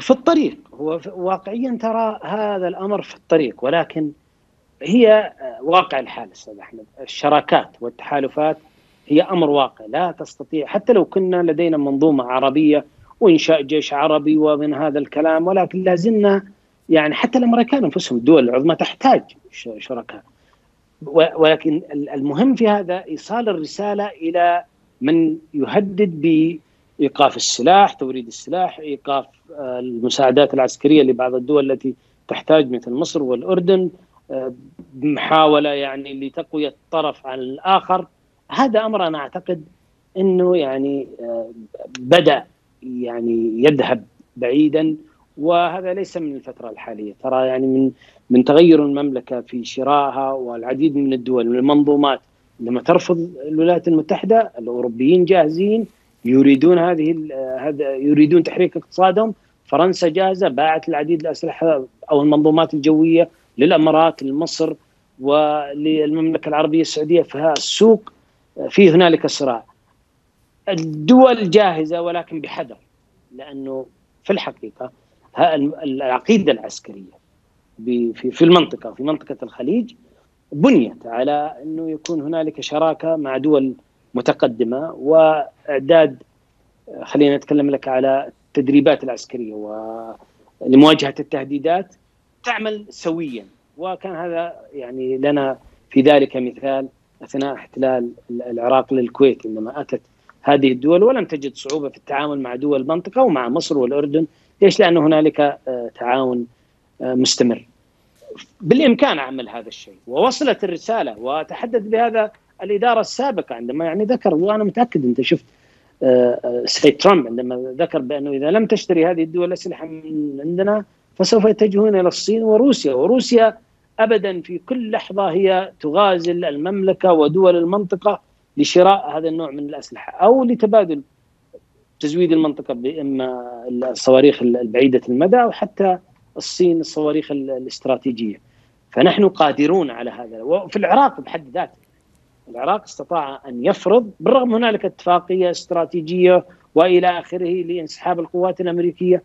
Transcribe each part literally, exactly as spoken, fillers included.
في الطريق، هو واقعيا ترى هذا الأمر في الطريق، ولكن هي واقع الحال أستاذ أحمد. الشراكات والتحالفات هي أمر واقع، لا تستطيع حتى لو كنا لدينا منظومة عربية وإنشاء جيش عربي ومن هذا الكلام، ولكن لازلنا يعني حتى الأمريكان أنفسهم الدول العظمى تحتاج شركاء. ولكن المهم في هذا إيصال الرسالة إلى من يهدد بإيقاف السلاح، توريد السلاح، إيقاف المساعدات العسكرية لبعض الدول التي تحتاج مثل مصر والأردن، محاولة يعني لتقوية الطرف عن الآخر. هذا أمر أنا أعتقد أنه يعني بدأ يعني يذهب بعيدا، وهذا ليس من الفترة الحالية ترى، يعني من من تغير المملكة في شرائها والعديد من الدول من المنظومات لما ترفض الولايات المتحدة. الأوروبيين جاهزين، يريدون هذه هذا يريدون تحريك اقتصادهم. فرنسا جاهزة، باعت العديد الأسلحة أو المنظومات الجوية للإمارات، لمصر وللمملكة العربية السعودية. فالسوق في هنالك صراع، الدول جاهزة ولكن بحذر، لأنه في الحقيقة العقيدة العسكرية في المنطقة في منطقة الخليج بنيت على أنه يكون هنالك شراكة مع دول متقدمة وإعداد، خلينا نتكلم لك على التدريبات العسكرية ولمواجهة التهديدات، تعمل سويا. وكان هذا يعني لنا في ذلك مثال أثناء احتلال العراق للكويت، إنما أتت هذه الدول ولم تجد صعوبة في التعامل مع دول المنطقة ومع مصر والأردن. ليش؟ لأن هنالك تعاون مستمر. بالإمكان عمل هذا الشيء، ووصلت الرسالة، وتحدث بهذا الإدارة السابقة عندما يعني ذكر، وأنا متأكد أنت شفت السيد ترامب عندما ذكر بأنه إذا لم تشتري هذه الدول أسلحة من عندنا فسوف يتجهون إلى الصين وروسيا. وروسيا أبدا في كل لحظة هي تغازل المملكة ودول المنطقة لشراء هذا النوع من الأسلحة أو لتبادل تزويد المنطقة بإما الصواريخ البعيدة المدى أو حتى الصين الصواريخ الاستراتيجية. فنحن قادرون على هذا. وفي العراق بحد ذاته، العراق استطاع أن يفرض بالرغم هنالك اتفاقية استراتيجية وإلى آخره لانسحاب القوات الأمريكية،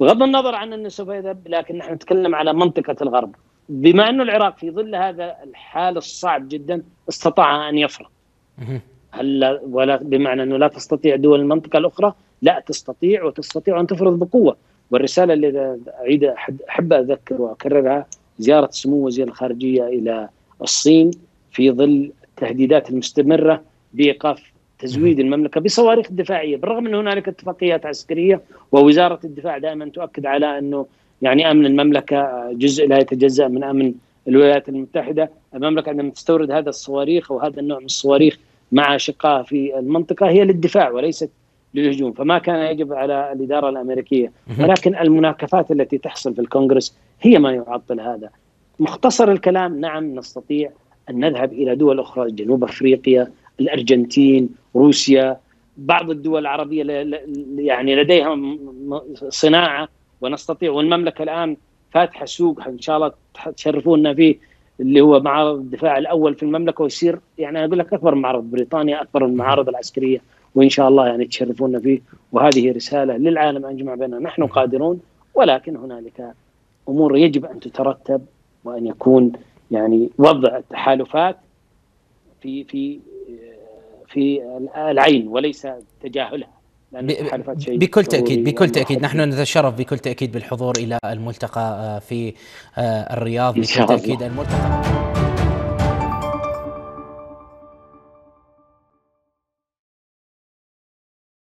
بغض النظر عن أنه سوف يذهب، لكن نحن نتكلم على منطقة الغرب. بما أنه العراق في ظل هذا الحال الصعب جدا استطاع أن يفرض. هل ولا بمعنى أنه لا تستطيع دول المنطقة الأخرى؟ لا تستطيع، وتستطيع أن تفرض بقوة. والرسالة اللي أعيد أحب أذكر وأكررها، زيارة سمو وزير الخارجية إلى الصين في ظل التهديدات المستمرة بإيقاف تزويد المملكة بصواريخ دفاعية، بالرغم أن هنالك اتفاقيات عسكرية ووزارة الدفاع دائما تؤكد على أنه يعني أمن المملكة جزء لا يتجزأ من أمن الولايات المتحدة. المملكة عندما تستورد هذا الصواريخ وهذا النوع من الصواريخ مع شقائها في المنطقة هي للدفاع وليست للهجوم، فما كان يجب على الإدارة الأمريكية. ولكن المناكفات التي تحصل في الكونغرس هي ما يعطل هذا. مختصر الكلام، نعم نستطيع أن نذهب إلى دول أخرى، جنوب أفريقيا، الأرجنتين، روسيا، بعض الدول العربية يعني لديها صناعة ونستطيع. والمملكة الآن فاتحة سوق إن شاء الله تشرفونا فيه، اللي هو معرض الدفاع الأول في المملكة، ويصير يعني أقول لك أكبر معرض، بريطانيا أكبر المعارض العسكرية، وإن شاء الله يعني تشرفونا فيه. وهذه رسالة للعالم أجمع بأننا نحن قادرون، ولكن هنالك أمور يجب أن تترتب وأن يكون يعني وضع التحالفات في في في العين وليس تجاهلها. بكل تأكيد بكل تأكيد نحن نتشرف بكل تأكيد بالحضور إلى الملتقى في الرياض، بكل تأكيد الملتقى